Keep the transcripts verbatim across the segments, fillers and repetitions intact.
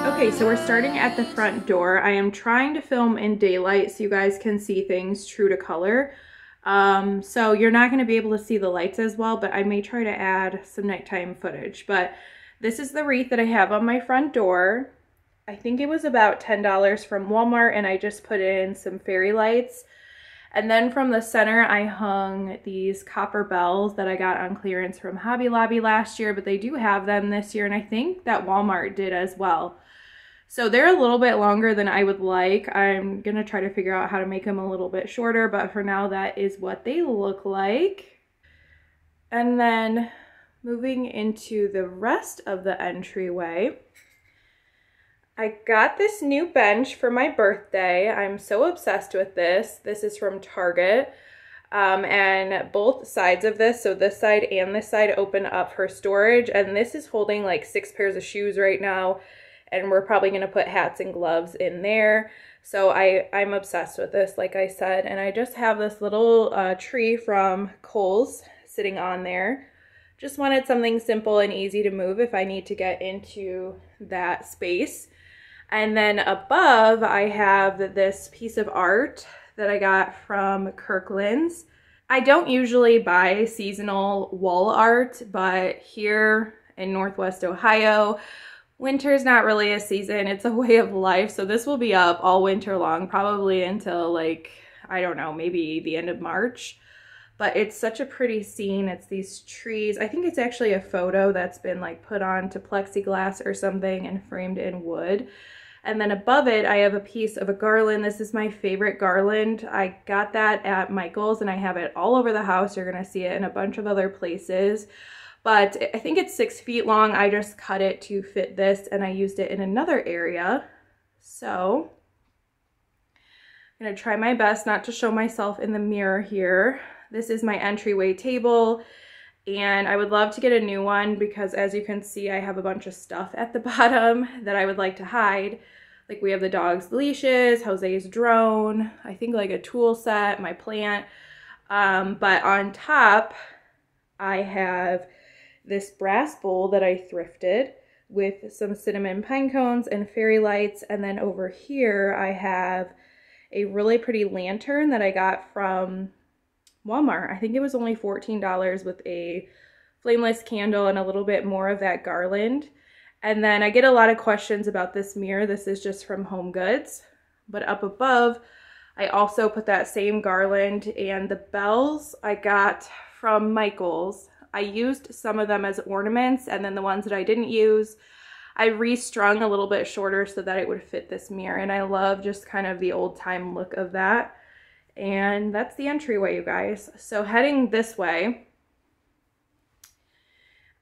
Okay, so we're starting at the front door. I am trying to film in daylight so you guys can see things true to color. Um, so you're not going to be able to see the lights as well, but I may try to add some nighttime footage. But this is the wreath that I have on my front door. I think it was about ten dollars from Walmart, and I just put in some fairy lights. And then from the center, I hung these copper bells that I got on clearance from Hobby Lobby last year, but they do have them this year, and I think that Walmart did as well. So they're a little bit longer than I would like. I'm gonna try to figure out how to make them a little bit shorter, but for now that is what they look like. And then moving into the rest of the entryway, I got this new bench for my birthday. I'm so obsessed with this. This is from Target. Um, and both sides of this, so this side and this side, open up for storage. And this is holding like six pairs of shoes right now. And we're probably going to put hats and gloves in there. So I, I'm obsessed with this, like I said. And I just have this little uh, tree from Kohl's sitting on there. Just wanted something simple and easy to move if I need to get into that space. And then above, I have this piece of art that I got from Kirkland's. I don't usually buy seasonal wall art, but here in Northwest Ohio, winter's not really a season, it's a way of life. So this will be up all winter long, probably until like, I don't know, maybe the end of March. But it's such a pretty scene. It's these trees. I think it's actually a photo that's been like put onto plexiglass or something and framed in wood. And then above it, I have a piece of a garland. This is my favorite garland. I got that at Michael's and I have it all over the house. You're gonna see it in a bunch of other places. But I think it's six feet long. I just cut it to fit this and I used it in another area. So I'm gonna try my best not to show myself in the mirror here. This is my entryway table and I would love to get a new one because as you can see, I have a bunch of stuff at the bottom that I would like to hide. Like we have the dog's leashes, Jose's drone, I think like a tool set, my plant. Um, but on top, I have this brass bowl that I thrifted with some cinnamon pine cones and fairy lights. And then over here, I have a really pretty lantern that I got from Walmart. I think it was only fourteen dollars with a flameless candle and a little bit more of that garland. And then I get a lot of questions about this mirror. This is just from Home Goods. But up above, I also put that same garland and the bells I got from Michael's. I used some of them as ornaments, and then the ones that I didn't use, I restrung a little bit shorter so that it would fit this mirror. And I love just kind of the old time look of that. And that's the entryway, you guys. So heading this way,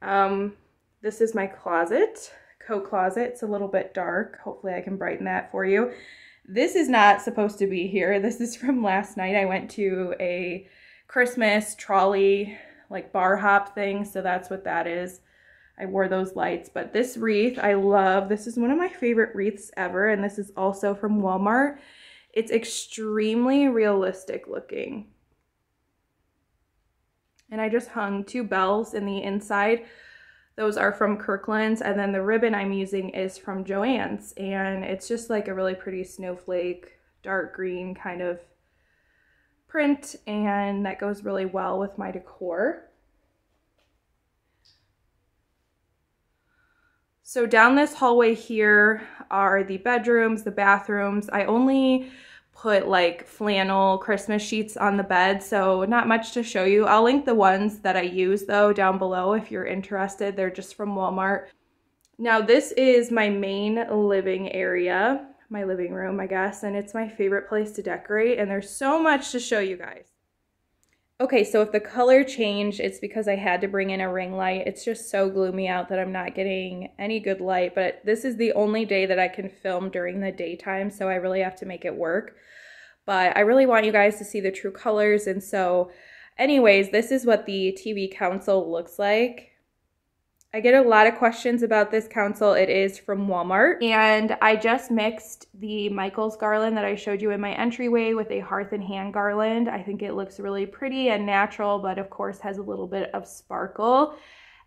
um, this is my closet, coat closet. It's a little bit dark. Hopefully I can brighten that for you. This is not supposed to be here. This is from last night. I went to a Christmas trolley, like bar hop thing. So that's what that is. I wore those lights, but this wreath I love. This is one of my favorite wreaths ever. And this is also from Walmart. It's extremely realistic looking. And I just hung two bells in the inside. Those are from Kirkland's. And then the ribbon I'm using is from Joann's. And it's just like a really pretty snowflake, dark green kind of print, and that goes really well with my decor. So down this hallway here are the bedrooms, the bathrooms. I only put like flannel Christmas sheets on the bed, so not much to show you. I'll link the ones that I use though down below if you're interested. They're just from Walmart. Now this is my main living area, my living room, I guess, and it's my favorite place to decorate, and there's so much to show you guys. Okay, so if the color changed, it's because I had to bring in a ring light. It's just so gloomy out that I'm not getting any good light, but this is the only day that I can film during the daytime, so I really have to make it work. But I really want you guys to see the true colors, and so anyways, this is what the T V console looks like. I get a lot of questions about this console. It is from Walmart. And I just mixed the Michael's garland that I showed you in my entryway with a hearth and hand garland. I think it looks really pretty and natural, but of course has a little bit of sparkle.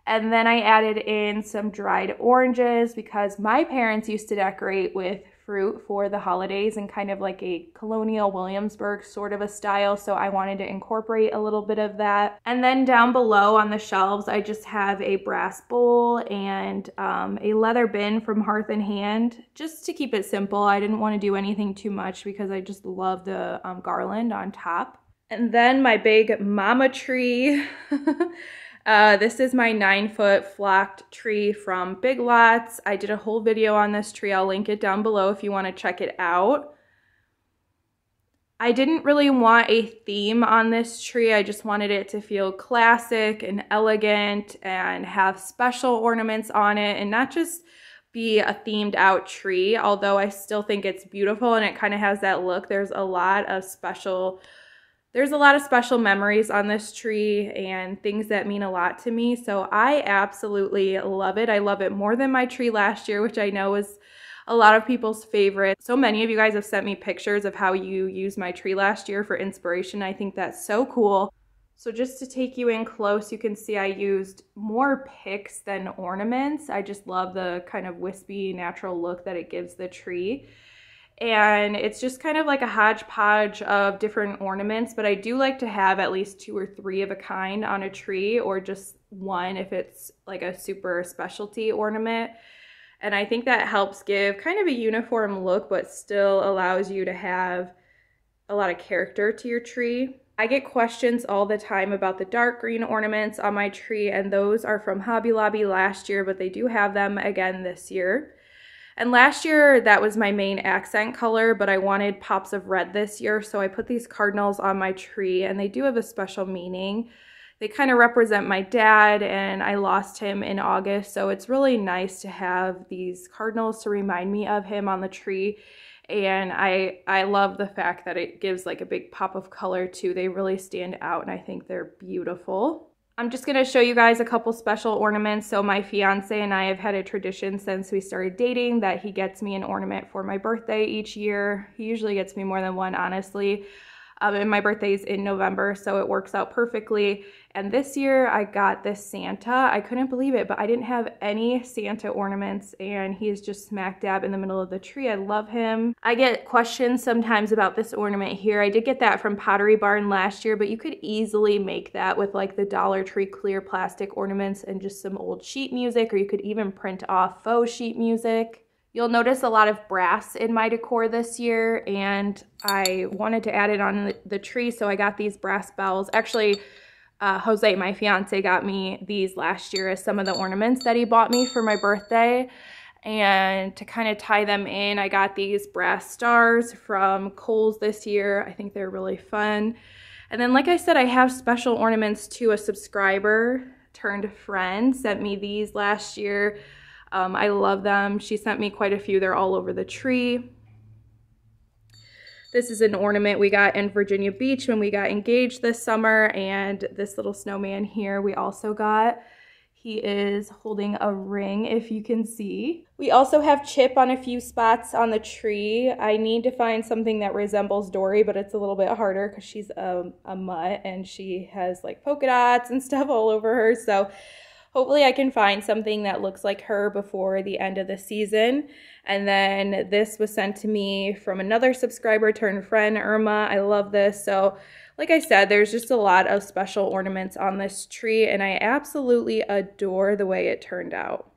And then I added in some dried oranges because my parents used to decorate with fruit for the holidays and kind of like a colonial Williamsburg sort of a style, so I wanted to incorporate a little bit of that. And then down below on the shelves I just have a brass bowl and um, a leather bin from Hearth and Hand, just to keep it simple. I didn't want to do anything too much because I just love the um, garland on top. And then my big mama tree. Uh, this is my nine-foot flocked tree from Big Lots. I did a whole video on this tree. I'll link it down below if you want to check it out. I didn't really want a theme on this tree. I just wanted it to feel classic and elegant and have special ornaments on it and not just be a themed out tree, although I still think it's beautiful and it kind of has that look. There's a lot of special There's a lot of special memories on this tree and things that mean a lot to me, so I absolutely love it. I love it more than my tree last year, which I know was a lot of people's favorite. So many of you guys have sent me pictures of how you used my tree last year for inspiration. I think that's so cool. So just to take you in close, you can see I used more picks than ornaments. I just love the kind of wispy, natural look that it gives the tree. And it's just kind of like a hodgepodge of different ornaments, but I do like to have at least two or three of a kind on a tree, or just one if it's like a super specialty ornament. And I think that helps give kind of a uniform look, but still allows you to have a lot of character to your tree. I get questions all the time about the dark green ornaments on my tree, and those are from Hobby Lobby last year, but they do have them again this year. And last year, that was my main accent color, but I wanted pops of red this year, so I put these cardinals on my tree, and they do have a special meaning. They kind of represent my dad, and I lost him in August, so it's really nice to have these cardinals to remind me of him on the tree, and I, I love the fact that it gives like a big pop of color too. They really stand out, and I think they're beautiful. I'm just going to show you guys a couple special ornaments. So my fiance and I have had a tradition since we started dating that he gets me an ornament for my birthday each year. He usually gets me more than one, honestly. Um, and my birthday is in November, so it works out perfectly. And this year I got this Santa. I couldn't believe it, but I didn't have any Santa ornaments, and he is just smack dab in the middle of the tree. I love him. I get questions sometimes about this ornament here. I did get that from Pottery Barn last year, but you could easily make that with like the Dollar Tree clear plastic ornaments and just some old sheet music, or you could even print off faux sheet music. You'll notice a lot of brass in my decor this year, and I wanted to add it on the tree, so I got these brass bowls. Actually, uh, Jose, my fiance, got me these last year as some of the ornaments that he bought me for my birthday. And to kind of tie them in, I got these brass stars from Kohl's this year. I think they're really fun. And then, like I said, I have special ornaments too. A subscriber turned friend sent me these last year. Um, I love them. She sent me quite a few. They're all over the tree. This is an ornament we got in Virginia Beach when we got engaged this summer, and this little snowman here we also got. He is holding a ring, if you can see. We also have Chip on a few spots on the tree. I need to find something that resembles Dory, but it's a little bit harder because she's a, a mutt, and she has like polka dots and stuff all over her, so hopefully I can find something that looks like her before the end of the season. And then this was sent to me from another subscriber turned friend, Irma. I love this. So like I said, there's just a lot of special ornaments on this tree, and I absolutely adore the way it turned out.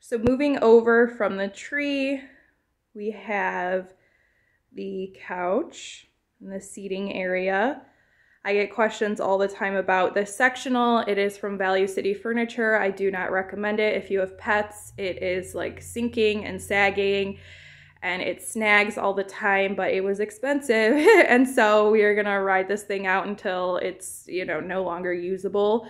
So moving over from the tree, we have the couch and the seating area. I get questions all the time about this sectional. It is from Value City Furniture. I do not recommend it. If you have pets, it is like sinking and sagging and it snags all the time, but it was expensive. And so we are gonna ride this thing out until it's, you know, no longer usable.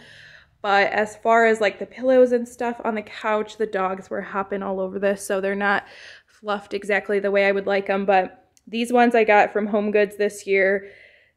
But as far as like the pillows and stuff on the couch, the dogs were hopping all over this, so they're not fluffed exactly the way I would like them. But these ones I got from Home Goods this year.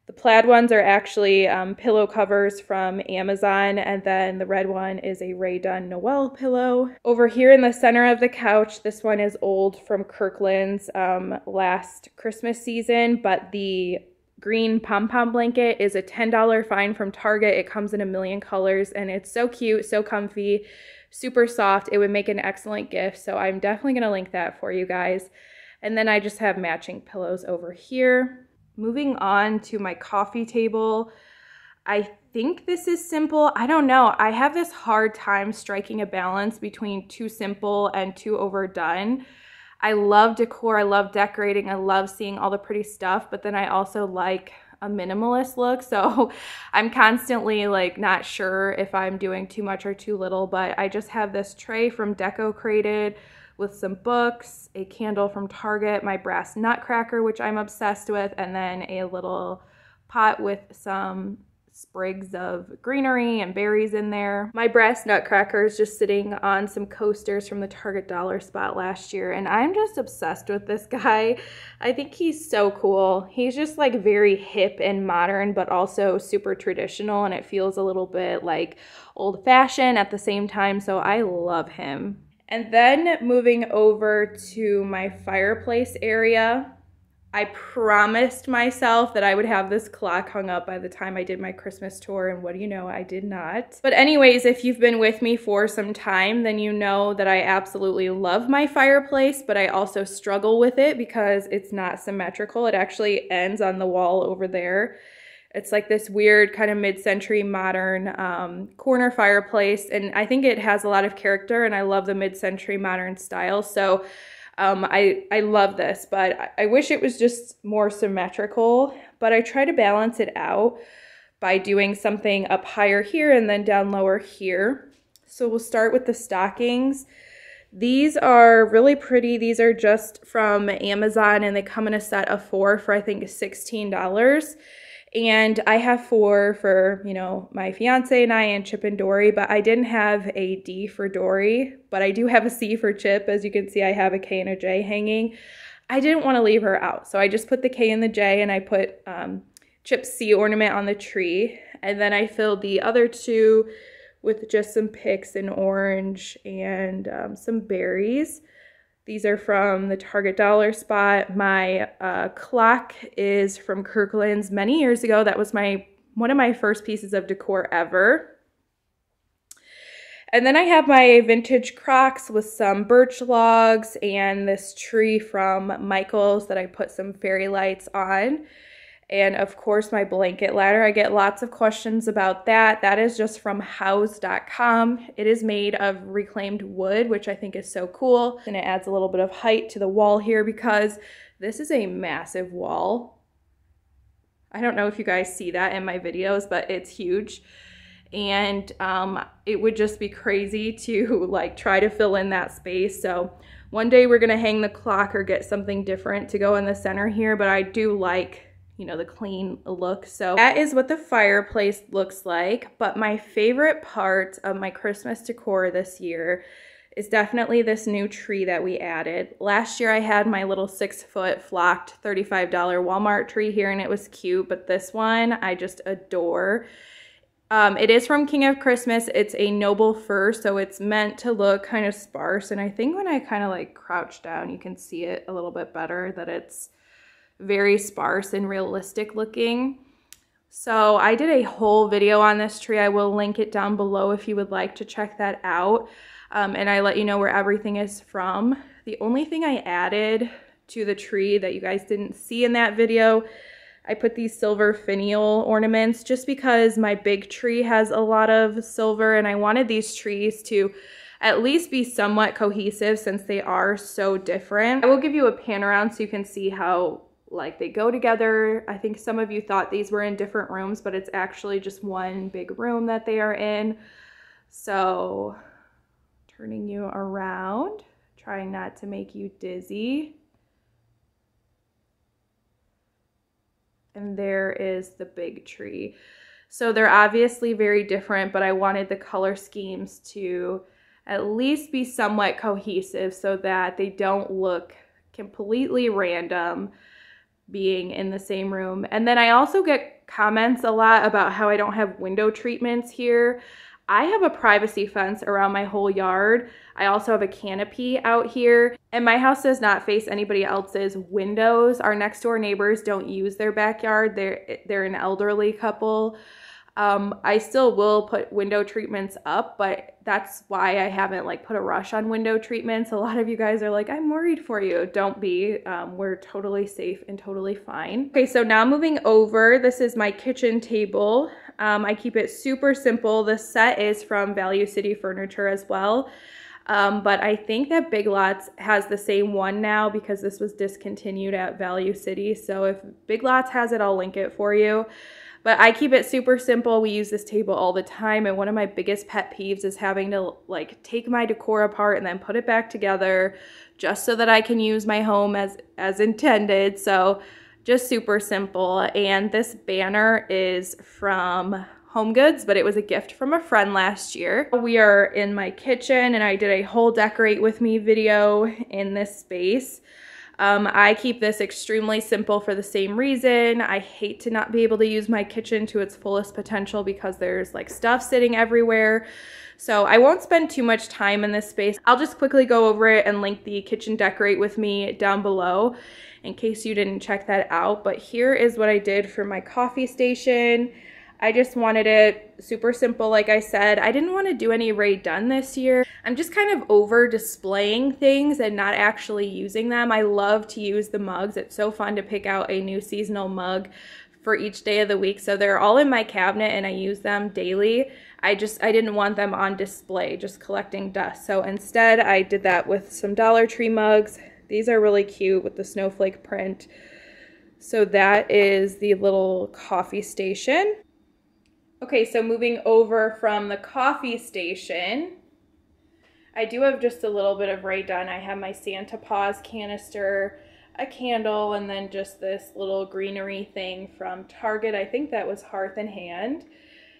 The plaid ones are actually um, pillow covers from Amazon, and then the red one is a Rae Dunn Noel pillow. Over here in the center of the couch, this one is old from Kirkland's um, last Christmas season, but the green pom-pom blanket is a ten dollar find from Target. It comes in a million colors, and it's so cute, so comfy, super soft. It would make an excellent gift, so I'm definitely going to link that for you guys. And then I just have matching pillows over here. Moving on to my coffee table. I think this is simple. I don't know. I have this hard time striking a balance between too simple and too overdone. I love decor. I love decorating. I love seeing all the pretty stuff, but then I also like a minimalist look. So I'm constantly like not sure if I'm doing too much or too little, but I just have this tray from Decocrated with some books, a candle from Target, my brass nutcracker, which I'm obsessed with, and then a little pot with some sprigs of greenery and berries in there. My brass nutcracker is just sitting on some coasters from the Target dollar spot last year, and I'm just obsessed with this guy. I think he's so cool. He's just like very hip and modern, but also super traditional, and it feels a little bit like old-fashioned at the same time, so I love him. And then moving over to my fireplace area, I promised myself that I would have this clock hung up by the time I did my Christmas tour, and what do you know, I did not. But anyways, if you've been with me for some time, then you know that I absolutely love my fireplace, but I also struggle with it because it's not symmetrical. It actually ends on the wall over there. It's like this weird kind of mid-century modern um, corner fireplace, and I think it has a lot of character, and I love the mid-century modern style, so um, I, I love this, but I wish it was just more symmetrical, but I try to balance it out by doing something up higher here and then down lower here. So we'll start with the stockings. These are really pretty. These are just from Amazon, and they come in a set of four for I think sixteen dollars. And I have four for, you know, my fiance and I and Chip and Dory, but I didn't have a D for Dory, but I do have a C for Chip. As you can see, I have a K and a J hanging. I didn't want to leave her out, so I just put the K and the J, and I put um, Chip's C ornament on the tree. And then I filled the other two with just some picks and orange and um, some berries. These are from the Target dollar spot. My uh, clock is from Kirkland's many years ago. That was my one of my first pieces of decor ever. And then I have my vintage Crocs with some birch logs and this tree from Michael's that I put some fairy lights on. And of course, my blanket ladder. I get lots of questions about that. That is just from house dot com. It is made of reclaimed wood, which I think is so cool. And it adds a little bit of height to the wall here because this is a massive wall. I don't know if you guys see that in my videos, but it's huge. And um, it would just be crazy to like try to fill in that space. So one day we're gonna hang the clock or get something different to go in the center here, but I do like, you know, the clean look. So that is what the fireplace looks like. But my favorite part of my Christmas decor this year is definitely this new tree that we added. Last year I had my little six foot flocked thirty-five dollar Walmart tree here, and it was cute, but this one I just adore. Um, it is from King of Christmas. It's a noble fir, so it's meant to look kind of sparse. And I think when I kind of like crouch down, you can see it a little bit better that it's very sparse and realistic looking. So I did a whole video on this tree. I will link it down below if you would like to check that out. Um, and I let you know where everything is from. The only thing I added to the tree that you guys didn't see in that video I put these silver finial ornaments just because my big tree has a lot of silver, and I wanted these trees to at least be somewhat cohesive since they are so different. I will give you a pan around so you can see how like they go together. I think some of you thought these were in different rooms, but it's actually just one big room that they are in. So turning you around, trying not to make you dizzy. And there is the big tree. So they're obviously very different, but I wanted the color schemes to at least be somewhat cohesive so that they don't look completely random being in the same room. And then I also get comments a lot about how I don't have window treatments here. I have a privacy fence around my whole yard. I also have a canopy out here, and my house does not face anybody else's windows. Our next door neighbors don't use their backyard. They're, they're an elderly couple. Um, I still will put window treatments up, but that's why I haven't like put a rush on window treatments. A lot of you guys are like, I'm worried for you. Don't be. Um, we're totally safe and totally fine. Okay, so now moving over, this is my kitchen table. Um, I keep it super simple. This set is from Value City Furniture as well. Um, but I think that Big Lots has the same one now because this was discontinued at Value City. So if Big Lots has it, I'll link it for you. But I keep it super simple. We use this table all the time, and one of my biggest pet peeves is having to like take my decor apart and then put it back together just so that I can use my home as, as intended. So just super simple. And this banner is from Home Goods, but it was a gift from a friend last year. We are in my kitchen, and I did a whole decorate with me video in this space. Um, I keep this extremely simple for the same reason. I hate to not be able to use my kitchen to its fullest potential because there's like stuff sitting everywhere. So I won't spend too much time in this space. I'll just quickly go over it and link the kitchen decorate with me down below in case you didn't check that out. But here is what I did for my coffee station. I just wanted it super simple, like I said. I didn't want to do any Rae Dunn this year. I'm just kind of over displaying things and not actually using them. I love to use the mugs. It's so fun to pick out a new seasonal mug for each day of the week. So they're all in my cabinet and I use them daily. I just, I didn't want them on display, just collecting dust. So instead I did that with some Dollar Tree mugs. These are really cute with the snowflake print. So that is the little coffee station. Okay, so moving over from the coffee station, I do have just a little bit of Rae Dunn. I have my Santa Paws canister, a candle, and then just this little greenery thing from Target. I think that was Hearth and Hand.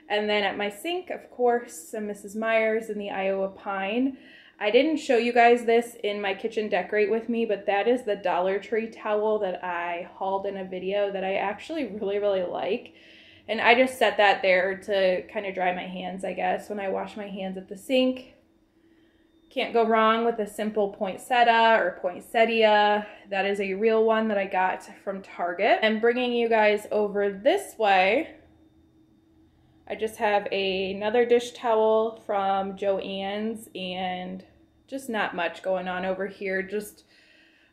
And then at my sink, of course, some Missus Meyers and the Iowa Pine. I didn't show you guys this in my kitchen decorate with me, but that is the Dollar Tree towel that I hauled in a video that I actually really, really like. And I just set that there to kind of dry my hands, I guess, when I wash my hands at the sink. Can't go wrong with a simple poinsettia or poinsettia. That is a real one that I got from Target. And bringing you guys over this way, I just have a, another dish towel from Joann's, and just not much going on over here. Just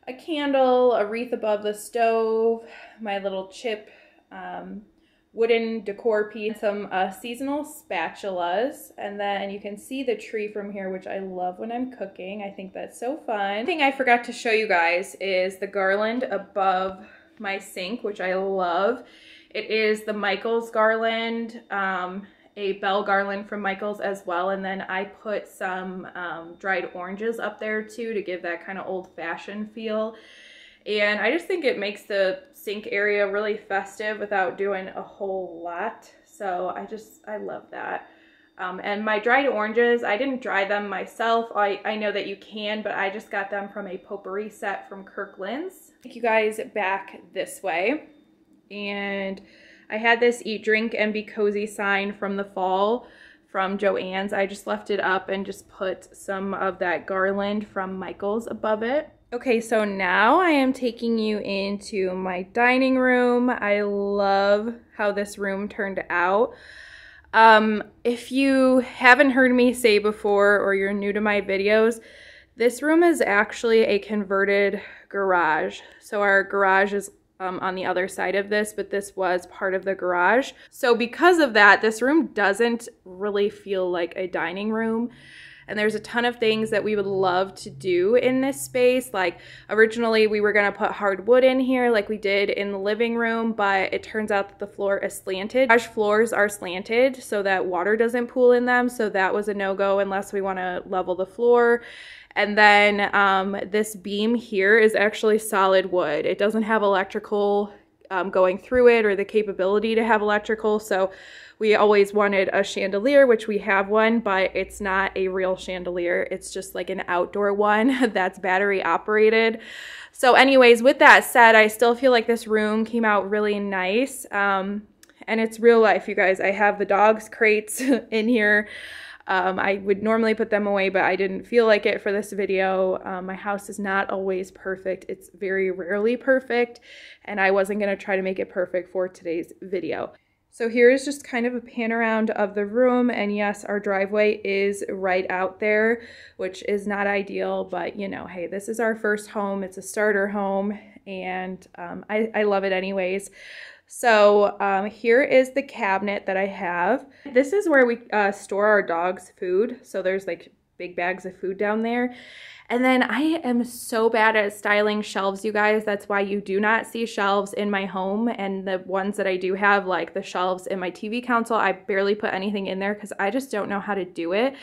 a candle, a wreath above the stove, my little chip Um, wooden decor piece, some uh, seasonal spatulas, and then you can see the tree from here, which I love when I'm cooking. I think that's so fun. One thing I forgot to show you guys is the garland above my sink, which I love. It is the Michael's garland, um, a bell garland from Michael's as well, and then I put some um, dried oranges up there too to give that kind of old-fashioned feel. And I just think it makes the sink area really festive without doing a whole lot. So I just, I love that. Um, and my dried oranges, I didn't dry them myself. I, I know that you can, but I just got them from a potpourri set from Kirkland's. Take you guys back this way. And I had this eat, drink, and be cozy sign from the fall from Joann's. I just left it up and just put some of that garland from Michael's above it. Okay, so now I am taking you into my dining room. I love how this room turned out. Um, if you haven't heard me say before or you're new to my videos, this room is actually a converted garage. So our garage is um, on the other side of this, but this was part of the garage. So because of that, this room doesn't really feel like a dining room. And there's a ton of things that we would love to do in this space. Like originally we were gonna put hardwood in here like we did in the living room, but it turns out that the floor is slanted. Garage floors are slanted so that water doesn't pool in them. So that was a no-go unless we wanna level the floor. And then um, this beam here is actually solid wood. It doesn't have electrical Um, going through it or the capability to have electrical. So we always wanted a chandelier, which we have one, but it's not a real chandelier. It's just like an outdoor one that's battery operated. So anyways, with that said, I still feel like this room came out really nice. Um, and it's real life, you guys. I have the dog's crates in here. Um, I would normally put them away, but I didn't feel like it for this video. Um, my house is not always perfect. It's very rarely perfect, and I wasn't gonna try to make it perfect for today's video. So here is just kind of a pan around of the room, and yes, our driveway is right out there, which is not ideal, but you know, hey, this is our first home. It's a starter home, and um, I, I love it anyways. So um, here is the cabinet that I have. This is where we uh, store our dog's food. So there's like big bags of food down there. And then I am so bad at styling shelves, you guys. That's why you do not see shelves in my home. And the ones that I do have, like the shelves in my T V console, I barely put anything in there because I just don't know how to do it.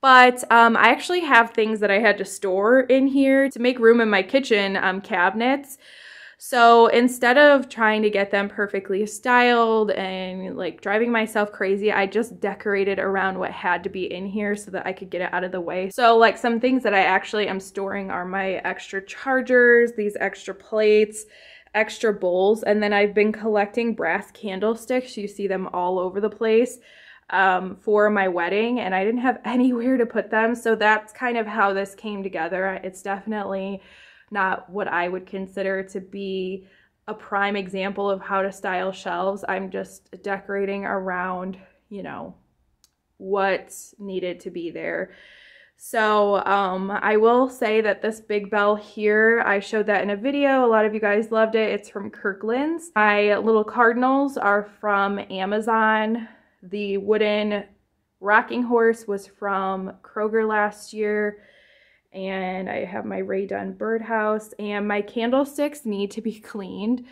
But um, I actually have things that I had to store in here to make room in my kitchen um, cabinets. So instead of trying to get them perfectly styled and like driving myself crazy, I just decorated around what had to be in here so that I could get it out of the way. So like some things that I actually am storing are my extra chargers, these extra plates, extra bowls, and then I've been collecting brass candlesticks. You see them all over the place um, for my wedding, and I didn't have anywhere to put them. So that's kind of how this came together. It's definitely not what I would consider to be a prime example of how to style shelves. I'm just decorating around, you know, what's needed to be there. So um, I will say that this big bell here, I showed that in a video. A lot of you guys loved it. It's from Kirkland's. My little cardinals are from Amazon. The wooden rocking horse was from Kroger last year. And I have my Rae Dunn birdhouse, and my candlesticks need to be cleaned.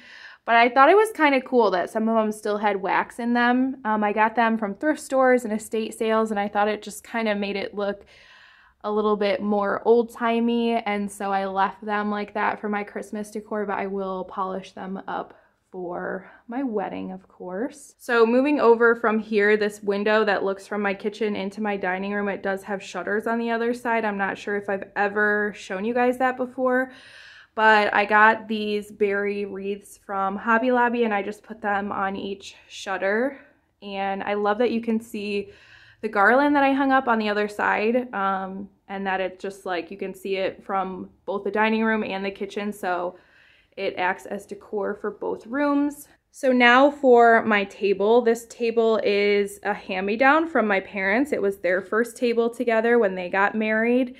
But I thought it was kind of cool that some of them still had wax in them. Um, I got them from thrift stores and estate sales, and I thought it just kind of made it look a little bit more old-timey. And so I left them like that for my Christmas decor, but I will polish them up for my wedding, of course. So moving over from here, this window that looks from my kitchen into my dining room, it does have shutters on the other side. I'm not sure if I've ever shown you guys that before, but I got these berry wreaths from Hobby Lobby, and I just put them on each shutter. And I love that you can see the garland that I hung up on the other side, um, and that it's just like, you can see it from both the dining room and the kitchen. So it acts as decor for both rooms. So now for my table. This table is a hand-me-down from my parents. It was their first table together when they got married.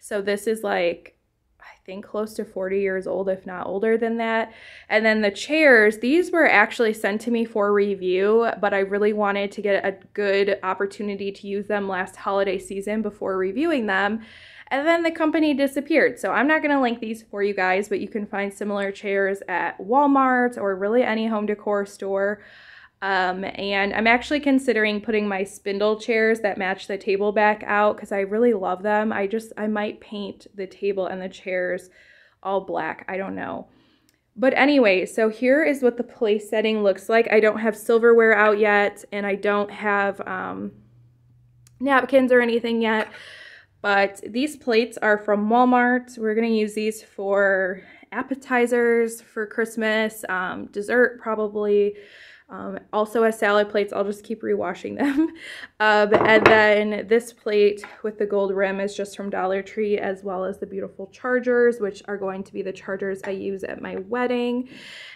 So this is like, I think close to forty years old, if not older than that. And then the chairs, these were actually sent to me for review, but I really wanted to get a good opportunity to use them last holiday season before reviewing them. And then the company disappeared. So I'm not gonna link these for you guys, but you can find similar chairs at Walmart or really any home decor store. Um, and I'm actually considering putting my spindle chairs that match the table back out because I really love them. I just, I might paint the table and the chairs all black, I don't know. But anyway, so here is what the place setting looks like. I don't have silverware out yet, and I don't have um, napkins or anything yet. But these plates are from Walmart. We're gonna use these for appetizers for Christmas, um, dessert probably, um, also as salad plates. I'll just keep rewashing them. Um, and then this plate with the gold rim is just from Dollar Tree, as well as the beautiful chargers, which are going to be the chargers I use at my wedding.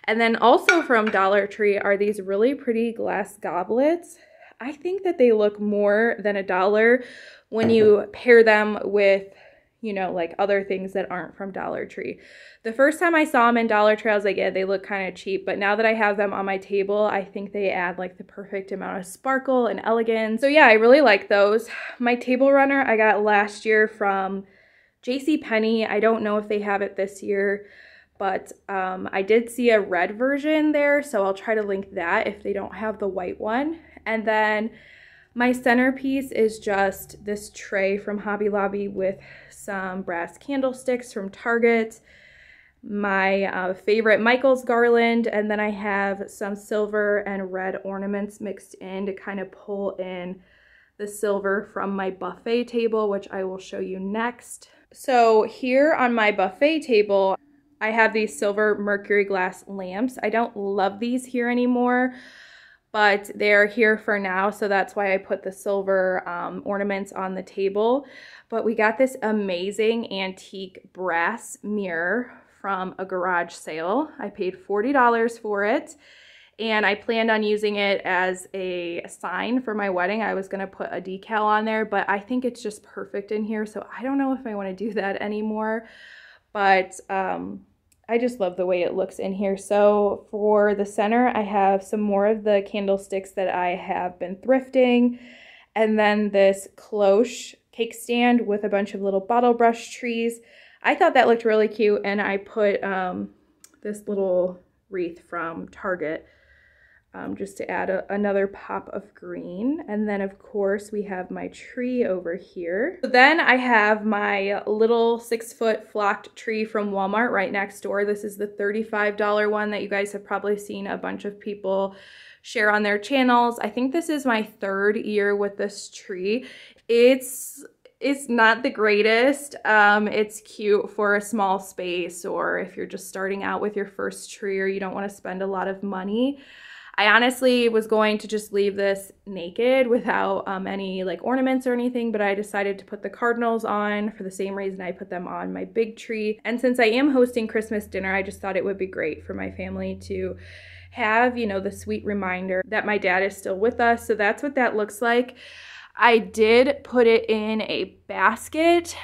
And then also from Dollar Tree are these really pretty glass goblets. I think that they look more than a dollar when you pair them with, you know, like other things that aren't from Dollar Tree. The first time I saw them in Dollar Tree, I was like, yeah, they look kind of cheap. But now that I have them on my table, I think they add like the perfect amount of sparkle and elegance. So yeah, I really like those. My table runner I got last year from JCPenney. I don't know if they have it this year, but um, I did see a red version there. So I'll try to link that if they don't have the white one. And then my centerpiece is just this tray from Hobby Lobby with some brass candlesticks from Target, my uh, favorite Michael's garland, and then I have some silver and red ornaments mixed in to kind of pull in the silver from my buffet table, which I will show you next. So here on my buffet table, I have these silver mercury glass lamps. I don't love these here anymore, but they're here for now, so that's why I put the silver um, ornaments on the table. But we got this amazing antique brass mirror from a garage sale. I paid forty dollars for it, and I planned on using it as a sign for my wedding. I was gonna put a decal on there, but I think it's just perfect in here, so I don't know if I wanna do that anymore, but um, I just love the way it looks in here. So for the center, I have some more of the candlesticks that I have been thrifting. And then this cloche cake stand with a bunch of little bottle brush trees. I thought that looked really cute, and I put um, this little wreath from Target um, just to add a, another pop of green. And then of course we have my tree over here. So then I have my little six foot flocked tree from Walmart right next door. This is the thirty-five dollar one that you guys have probably seen a bunch of people share on their channels. I think this is my third year with this tree. It's It's not the greatest. Um, it's cute for a small space, or if you're just starting out with your first tree or you don't want to spend a lot of money. I honestly was going to just leave this naked without um, any like ornaments or anything, but I decided to put the cardinals on for the same reason I put them on my big tree. And since I am hosting Christmas dinner, I just thought it would be great for my family to have, you know, the sweet reminder that my dad is still with us. So that's what that looks like. I did put it in a basket.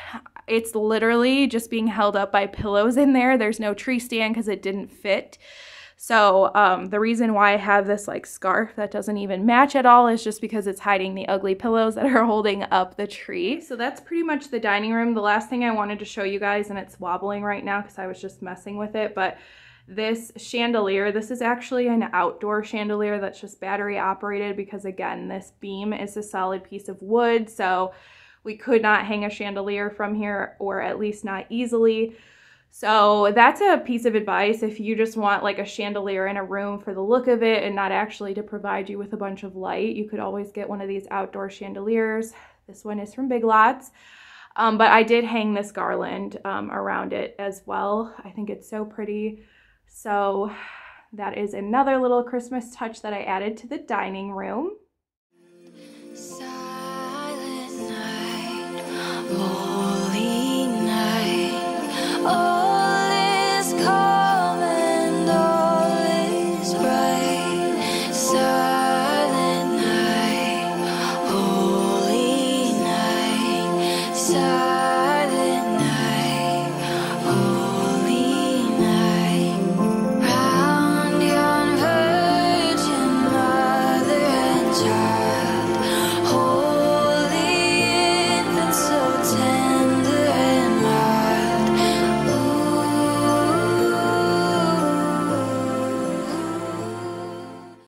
It's literally just being held up by pillows in there. There's no tree stand because it didn't fit. So um, the reason why I have this like scarf that doesn't even match at all is just because it's hiding the ugly pillows that are holding up the tree. So that's pretty much the dining room. The last thing I wanted to show you guys, and it's wobbling right now because I was just messing with it, but this chandelier, this is actually an outdoor chandelier that's just battery operated because, again, this beam is a solid piece of wood, so we could not hang a chandelier from here, or at least not easily. So that's a piece of advice if you just want like a chandelier in a room for the look of it and not actually to provide you with a bunch of light. You could always get one of these outdoor chandeliers. This one is from Big Lots. Um, but I did hang this garland um, around it as well. I think it's so pretty. So that is another little Christmas touch that I added to the dining room. Silent night. Oh.